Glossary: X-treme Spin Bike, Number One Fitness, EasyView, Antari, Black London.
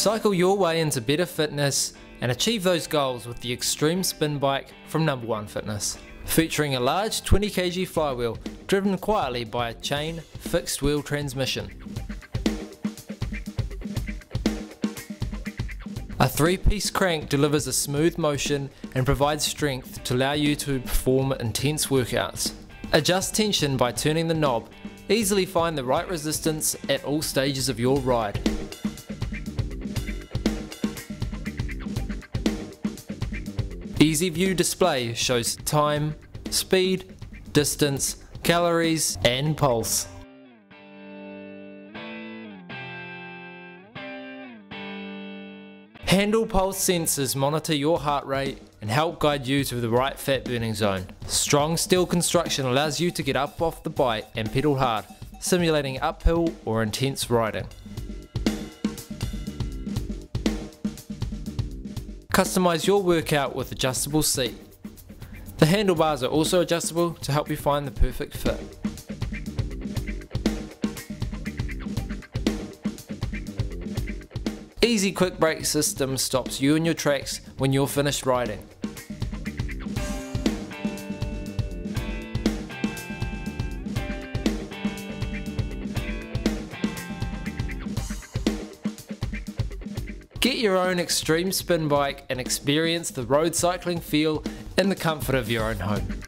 Cycle your way into better fitness and achieve those goals with the X-treme Spin Bike from Number One Fitness. Featuring a large 20kg flywheel driven quietly by a chain fixed wheel transmission. A three-piece crank delivers a smooth motion and provides strength to allow you to perform intense workouts. Adjust tension by turning the knob. Easily find the right resistance at all stages of your ride. EasyView display shows time, speed, distance, calories and pulse. Handle pulse sensors monitor your heart rate and help guide you to the right fat burning zone. Strong steel construction allows you to get up off the bike and pedal hard, simulating uphill or intense riding. Customize your workout with adjustable seat. The handlebars are also adjustable to help you find the perfect fit. Easy quick brake system stops you in your tracks when you're finished riding. Get your own X-treme Spin Bike and experience the road cycling feel in the comfort of your own home.